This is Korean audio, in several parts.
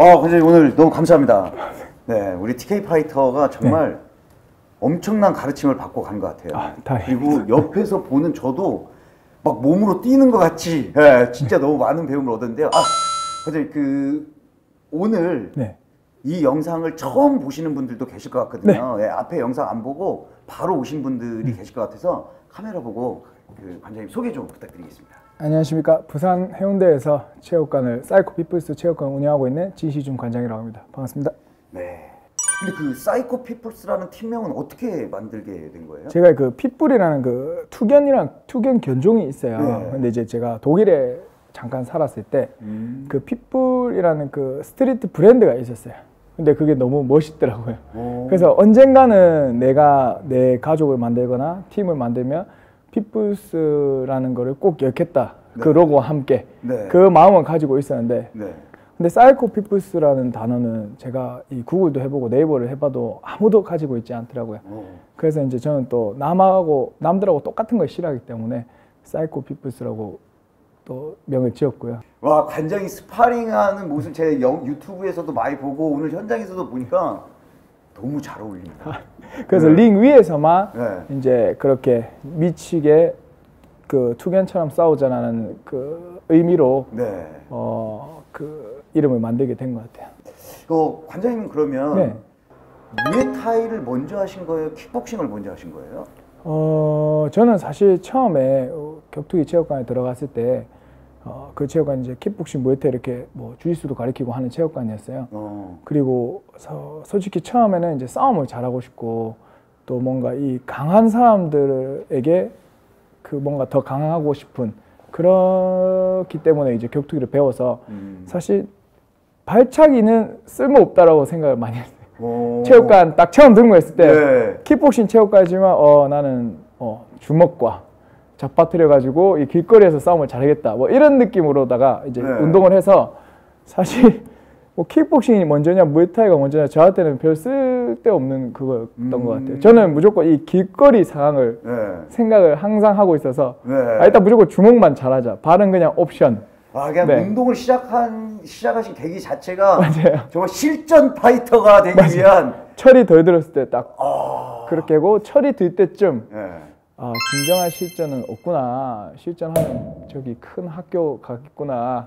권사님 오늘 너무 감사합니다. 네, 우리 TK 파이터가 정말 엄청난 가르침을 받고 간 것 같아요. 그리고 옆에서 보는 저도 막 몸으로 뛰는 것 같이 진짜 너무 많은 배움을 얻었는데요. 권사님 그 오늘 이 영상을 처음 보시는 분들도 계실 것 같거든요. 앞에 영상 안 보고 바로 오신 분들이 계실 것 같아서 카메라 보고 그 관장님 소개 좀 부탁드리겠습니다. 안녕하십니까. 부산 해운대에서 체육관을 사이코 피플스 체육관을 운영하고 있는 진시준 관장이라고 합니다. 반갑습니다. 네. 근데 그 사이코 피플스라는 팀명은 어떻게 만들게 된 거예요? 제가 그 핏불이라는 그 투견 견종이 있어요. 근데 이제 제가 독일에 잠깐 살았을 때 그 핏불이라는 그 스트리트 브랜드가 있었어요. 근데 그게 너무 멋있더라고요. 그래서 언젠가는 내가 내 가족을 만들거나 팀을 만들면 피플스라는 거를 꼭 넣겠다. 그 로고와 함께 그 마음을 가지고 있었는데 근데 사이코 피플스라는 단어는 제가 이 구글도 해보고 네이버를 해봐도 아무도 가지고 있지 않더라고요. 그래서 이제 저는 또 남들하고 똑같은 걸 싫어하기 때문에 사이코 피플스라고 또 명을 지었고요. 와, 관장이 스파링하는 모습 제 유튜브에서도 많이 보고 오늘 현장에서도 보니까 너무 잘 어울립니다. 그래서 링 위에서만 이제 그렇게 미치게 그 투견처럼 싸우자는 그 의미로 그 이름을 만들게 된 것 같아요. 관장님 그러면 무에타이를 먼저 하신 거예요? 킥복싱을 먼저 하신 거예요? 저는 사실 처음에 격투기 체육관에 들어갔을 때 그 체육관이 이제 킥복싱, 무에타이 이렇게 뭐 주짓수도 가르치고 하는 체육관이었어요. 그리고 솔직히 처음에는 이제 싸움을 잘하고 싶고 또 뭔가 이 강한 사람들에게 그 뭔가 더 강하고 싶은 그렇기 때문에 이제 격투기를 배워서 사실 발차기는 쓸모없다라고 생각을 많이 했어요. 체육관 딱 처음 등록했을 때 킥복싱 체육관이지만 나는 주먹과 잡아뜨려가지고 이 길거리에서 싸움을 잘하겠다 뭐 이런 느낌으로다가 이제 운동을 해서 사실 뭐 킥복싱이 먼저냐 무에타이가 먼저냐 저한테는 별 쓸데없는 그거였던 것 같아요. 저는 무조건 이 길거리 상황을 생각을 항상 하고 있어서 일단 무조건 주먹만 잘하자. 발은 그냥 옵션. 그냥 운동을 시작하신 계기 자체가 정말 실전 파이터가 되기 위한 철이 덜 들었을 때 딱 그렇게 하고 철이 들 때쯤 진정한 실전은 없구나. 실전하면 저기 큰 학교 가겠구나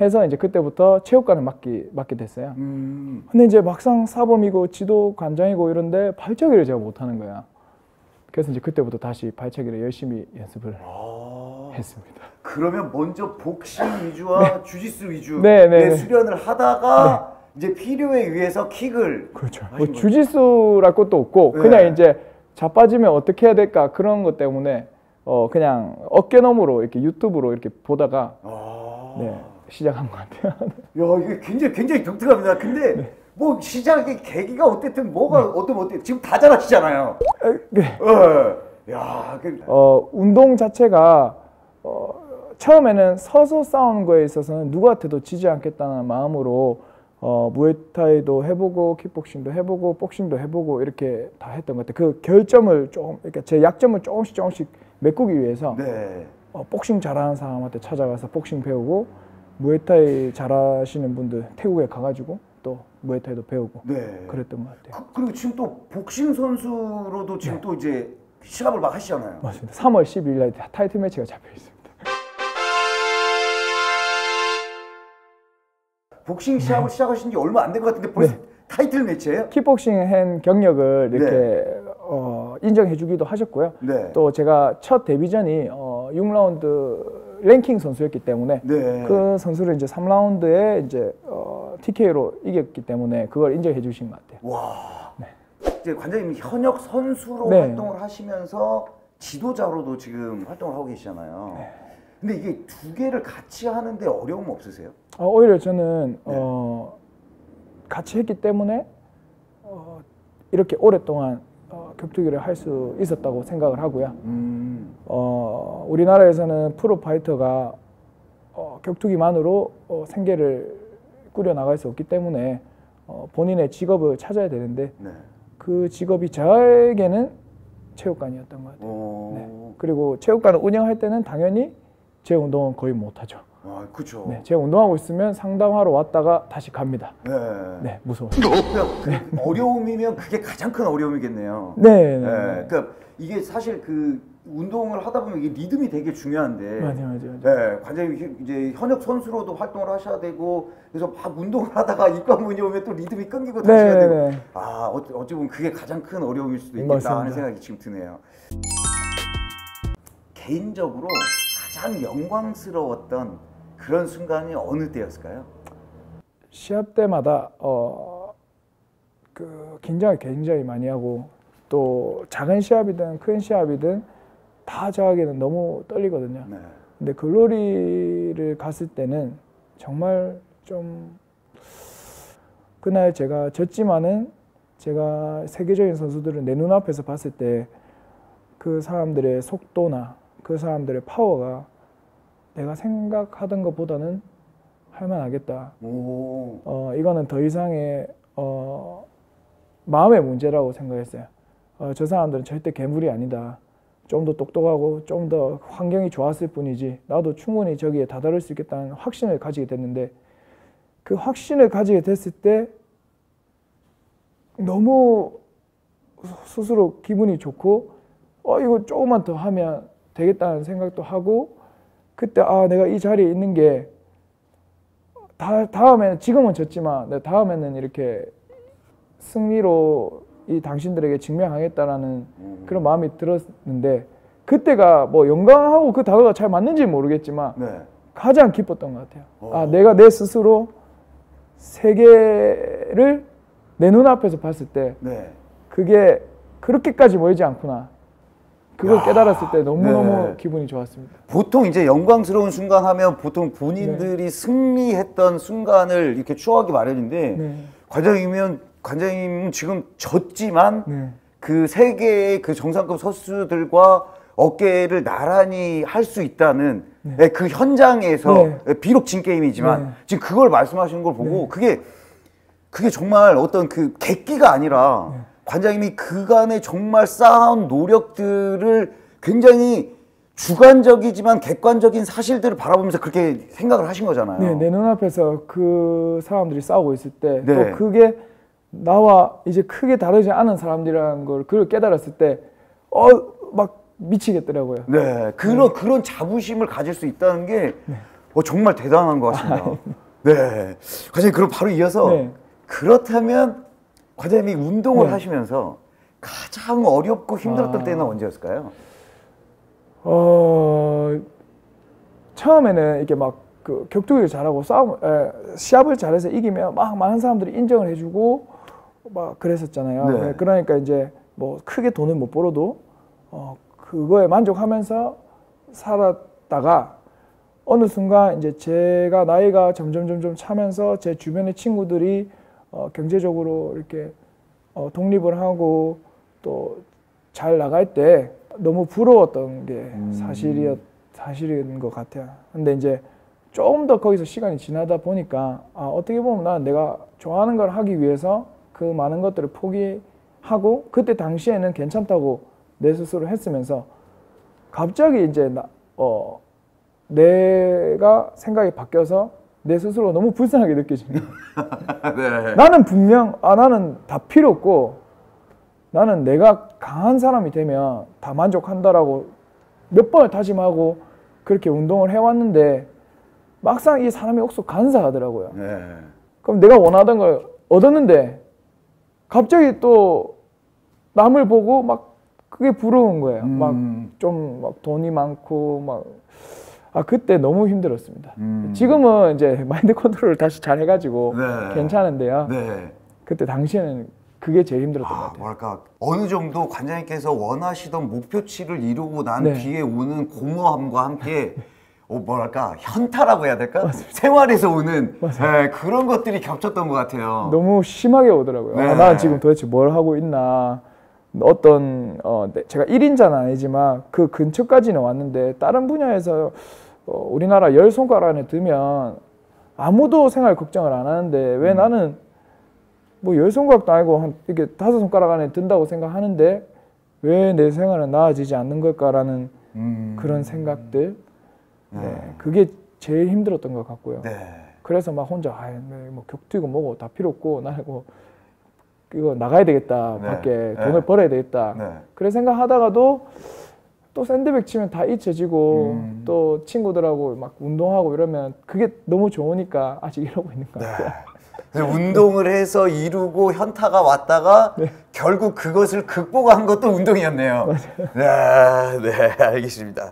해서 이제 그때부터 체육관을 맡게 됐어요. 근데 이제 막상 사범이고 지도 관장이고 이런데 발차기를 제가 못하는 거야. 그래서 이제 그때부터 다시 발차기를 열심히 연습을 했습니다. 그러면 먼저 복싱 위주와 주짓수 위주 수련을 하다가 이제 필요에 의해서 킥을 뭐 주짓수랄 것도 없고 그냥 이제 자빠지면 어떻게 해야 될까 그런 것 때문에 그냥 어깨너머로 이렇게 유튜브로 이렇게 보다가 시작한 것 같아요. 야, 이게 굉장히 독특합니다. 근데 뭐 시작의 계기가 어쨌든 뭐가 어떻게 지금 다 잘하시잖아요. 야, 운동 자체가 처음에는 서서 싸우는 거에 있어서는 누구한테도 지지 않겠다는 마음으로 무에타이도 해보고 킥복싱도 해보고 복싱도 해보고 이렇게 다 했던 것 같아요. 그 결점을 조금 그러니까 제 약점을 조금씩 메꾸기 위해서 복싱 잘하는 사람한테 찾아가서 복싱 배우고 무에타이 잘하시는 분들 태국에 가가지고 또 무에타이도 배우고 그랬던 것 같아요. 그리고 지금 또 복싱 선수로도 지금 또 이제 시합을 막 하시잖아요. 맞습니다. 3월 12일 날 타이틀 매치가 잡혀 있습니다. 복싱 시합을 시작하신 지 얼마 안 된 것 같은데 벌써 타이틀 매치예요? 킥복싱 한 경력을 이렇게 인정해주기도 하셨고요. 또 제가 첫 데뷔전이 6라운드 랭킹 선수였기 때문에 그 선수를 이제 3라운드에 이제 TK로 이겼기 때문에 그걸 인정해주신 것 같아요. 와. 이제 관장님이 현역 선수로 활동을 하시면서 지도자로도 지금 활동을 하고 계시잖아요. 근데 이게 두 개를 같이 하는데 어려움 없으세요? 오히려 저는 같이 했기 때문에 이렇게 오랫동안 격투기를 할 수 있었다고 생각을 하고요. 우리나라에서는 프로 파이터가 격투기만으로 생계를 꾸려나갈 수 없기 때문에 본인의 직업을 찾아야 되는데 그 직업이 저에게는 체육관이었던 것 같아요. 그리고 체육관을 운영할 때는 당연히 제 운동은 거의 못하죠. 아, 그렇죠. 네, 제가 운동하고 있으면 상담하러 왔다가 다시 갑니다. 네, 네, 무서워요. 네. 어려움이면 그게 가장 큰 어려움이겠네요. 네, 네, 네. 네. 그러니까 이게 사실 그 운동을 하다 보면 이게 리듬이 되게 중요한데. 맞아요, 맞아요. 네, 관장님 이제 현역 선수로도 활동을 하셔야 되고, 그래서 막 운동을 하다가 입관문이 오면 또 리듬이 끊기고 다시 해야 되고. 아, 어찌 보면 그게 가장 큰 어려움일 수도 있겠다. 맞습니다. 하는 생각이 지금 드네요. 개인적으로 가장 영광스러웠던 그런 순간이 어느 때였을까요? 시합 때마다 그 긴장을 굉장히 많이 하고, 또 작은 시합이든 큰 시합이든 다 저에게는 너무 떨리거든요. 네. 근데 글로리를 갔을 때는 정말 좀 그날 제가 졌지만은 제가 세계적인 선수들을 내 눈앞에서 봤을 때 그 사람들의 속도나 그 사람들의 파워가 내가 생각하던 것보다는 할만하겠다. 이거는 더 이상의 마음의 문제라고 생각했어요. 저 사람들은 절대 괴물이 아니다. 좀 더 똑똑하고 좀 더 환경이 좋았을 뿐이지 나도 충분히 저기에 다다를 수 있겠다는 확신을 가지게 됐는데, 그 확신을 가지게 됐을 때 너무 스스로 기분이 좋고 이거 조금만 더 하면 되겠다는 생각도 하고, 그때 내가 이 자리에 있는 게 다음에는, 지금은 졌지만 내가 다음에는 이렇게 승리로 이 당신들에게 증명하겠다라는 그런 마음이 들었는데, 그때가 뭐 영광하고 그 단어가 잘 맞는지 모르겠지만 네. 가장 기뻤던 것 같아요. 내가 내 스스로 세계를 내 눈앞에서 봤을 때 네. 그게 그렇게까지 멀지 않구나. 그걸 깨달았을 때 너무너무 네. 기분이 좋았습니다. 보통 이제 영광스러운 순간 하면 보통 본인들이 네. 승리했던 순간을 이렇게 추억하기 마련인데 네. 관장님은 지금 졌지만 네. 그 세계의 그 정상급 선수들과 어깨를 나란히 할 수 있다는 네. 그 현장에서 네. 비록 진 게임이지만 네. 지금 그걸 말씀하시는 걸 보고 네. 그게 정말 어떤 그 객기가 아니라 네. 관장님이 그간에 정말 쌓아온 노력들을 굉장히 주관적이지만 객관적인 사실들을 바라보면서 그렇게 생각을 하신 거잖아요. 네, 내 눈앞에서 그 사람들이 싸우고 있을 때 또 네. 그게 나와 이제 크게 다르지 않은 사람들이라는 걸 그걸 깨달았을 때 막 미치겠더라고요. 네, 그런 자부심을 가질 수 있다는 게 네. 정말 대단한 것 같습니다. 네, 과장님 그럼 바로 이어서 네. 그렇다면 과장님이 운동을 네. 하시면서 가장 어렵고 힘들었던 때는 언제였을까요? 처음에는 이렇게 막 그 격투기를 잘하고 시합을 잘해서 이기면 막 많은 사람들이 인정을 해주고 막 그랬었잖아요. 네. 그러니까 이제 뭐 크게 돈을 못 벌어도 그거에 만족하면서 살았다가, 어느 순간 이제 제가 나이가 점점 차면서 제 주변의 친구들이 경제적으로 이렇게 독립을 하고 또 잘 나갈 때 너무 부러웠던 게 사실인 것 같아요. 근데 이제 조금 더 거기서 시간이 지나다 보니까 어떻게 보면 난 내가 좋아하는 걸 하기 위해서 그 많은 것들을 포기하고, 그때 당시에는 괜찮다고 내 스스로 했으면서 갑자기 이제 내가 생각이 바뀌어서 내 스스로 너무 불쌍하게 느껴집니다. 네. 나는 분명 나는 다 필요 없고 나는 내가 강한 사람이 되면 다 만족한다라고 몇 번을 다짐하고 그렇게 운동을 해왔는데 막상 이 사람이 옥석 간사하더라고요. 네. 그럼 내가 원하던 걸 얻었는데 갑자기 또 남을 보고 막 그게 부러운 거예요. 막 좀 막 돈이 많고 막 그때 너무 힘들었습니다. 지금은 이제 마인드 컨트롤을 다시 잘 해가지고 네. 괜찮은데요. 네. 그때 당시에는 그게 제일 힘들었던 것 같아요. 뭐랄까 어느 정도 관장님께서 원하시던 목표치를 이루고 난 네. 뒤에 오는 공허함과 함께 뭐랄까 현타라고 해야 될까? 맞습니다. 생활에서 오는 그런 것들이 겹쳤던 것 같아요. 너무 심하게 오더라고요. 네. 난 지금 도대체 뭘 하고 있나. 어떤 제가 1인자는 아니지만 그 근처까지는 왔는데 다른 분야에서 우리나라 10손가락 안에 들면 아무도 생활 걱정을 안 하는데 왜 나는 뭐 10손가락도 아니고 한 이렇게 5손가락 안에 든다고 생각하는데 왜 내 생활은 나아지지 않는 걸까라는 그런 생각들. 네, 그게 제일 힘들었던 것 같고요. 네. 그래서 막 혼자 뭐 격투이고 뭐고 다 필요 없고 나는 이거 나가야 되겠다. 네. 밖에 돈을 벌어야 되겠다. 네. 그래 생각하다가도 또 샌드백 치면 다 잊혀지고 또 친구들하고 막 운동하고 이러면 그게 너무 좋으니까 아직 이러고 있는 것 같아요. 네. 운동을 해서 이루고 현타가 왔다가 네. 결국 그것을 극복한 것도 운동이었네요. 맞아요. 네, 네, 알겠습니다.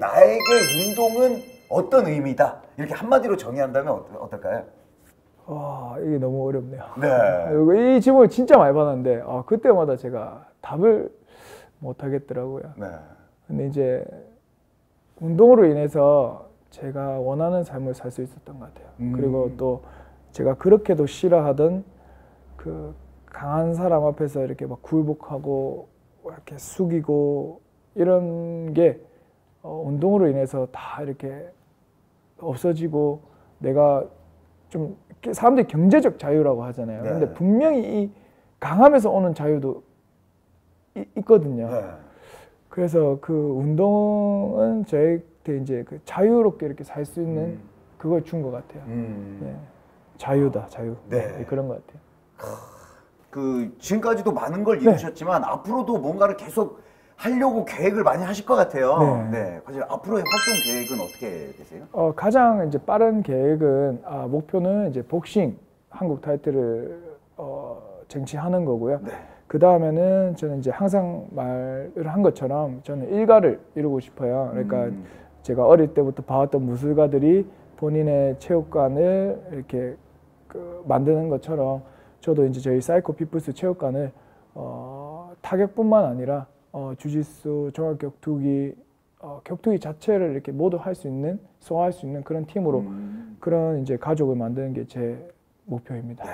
나에게 운동은 어떤 의미다? 이렇게 한마디로 정의한다면 어떨까요? 와, 이게 너무 어렵네요. 네. 이 질문을 진짜 많이 받았는데 그때마다 제가 답을 못 하겠더라고요. 네. 근데 이제 운동으로 인해서 제가 원하는 삶을 살 수 있었던 것 같아요. 그리고 또 제가 그렇게도 싫어하던 그 강한 사람 앞에서 이렇게 막 굴복하고 이렇게 숙이고 이런 게 운동으로 인해서 다 이렇게 없어지고 내가 좀 사람들이 경제적 자유라고 하잖아요. 네. 근데 분명히 이 강함에서 오는 자유도 있거든요. 네. 그래서 그 운동은 저한테 이제 그 자유롭게 이렇게 살 수 있는 그걸 준 것 같아요. 네. 자유다, 자유. 네. 네, 그런 것 같아요. 그 지금까지도 많은 걸 이루셨지만 네. 앞으로도 뭔가를 계속 하려고 계획을 많이 하실 것 같아요. 네. 네. 사실 앞으로의 활동 계획은 어떻게 되세요? 가장 이제 빠른 계획은 목표는 이제 복싱 한국 타이틀을 쟁취하는 거고요. 네. 그 다음에는 저는 이제 항상 말을 한 것처럼 저는 일가를 이루고 싶어요. 그러니까 제가 어릴 때부터 봐왔던 무술가들이 본인의 체육관을 이렇게 만드는 것처럼 저도 이제 저희 사이코 피플스 체육관을 타격뿐만 아니라 주짓수, 종합격투기, 격투기 자체를 이렇게 모두 할 수 있는, 소화할 수 있는 그런 팀으로 그런 이제 가족을 만드는 게 제 목표입니다. 네.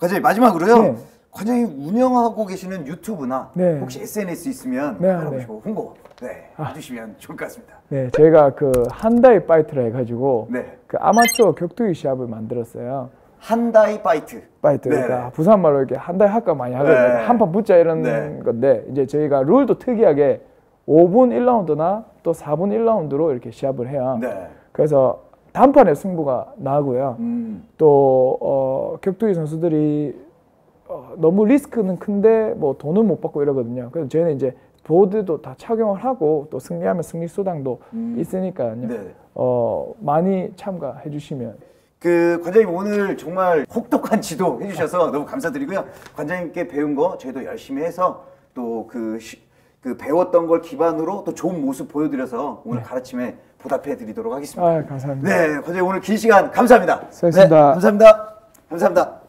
과장님 마지막으로요. 네. 과장님 운영하고 계시는 유튜브나 네. 혹시 SNS 있으면 알아보시고 네. 홍보 네, 해주시면 좋을 것 같습니다. 네, 저희가 그 한다이 파이트라 해가지고 네. 그 아마추어 격투기 시합을 만들었어요. 한다이 파이트. 네. 그러니까 부산말로 이렇게 한다이 할까 많이 하거든요. 네. 한판 붙자 이런 네. 건데 이제 저희가 룰도 특이하게 5분 1라운드나 또 4분 1라운드로 이렇게 시합을 해요. 네. 그래서 단판의 승부가 나고요. 또 격투기 선수들이 너무 리스크는 큰데 뭐 돈은 못 받고 이러거든요. 그래서 저희는 이제 보드도 다 착용을 하고 또 승리하면 승리 수당도 있으니까요. 네. 많이 참가해 주시면. 그 관장님 오늘 정말 혹독한 지도 해주셔서 너무 감사드리고요. 관장님께 배운 거 저희도 열심히 해서 또 그 배웠던 걸 기반으로 또 좋은 모습 보여드려서 오늘 네. 가르침에 보답해드리도록 하겠습니다. 아, 감사합니다. 네, 관장님 오늘 긴 시간 감사합니다. 수고하셨습니다. 네, 감사합니다. 감사합니다.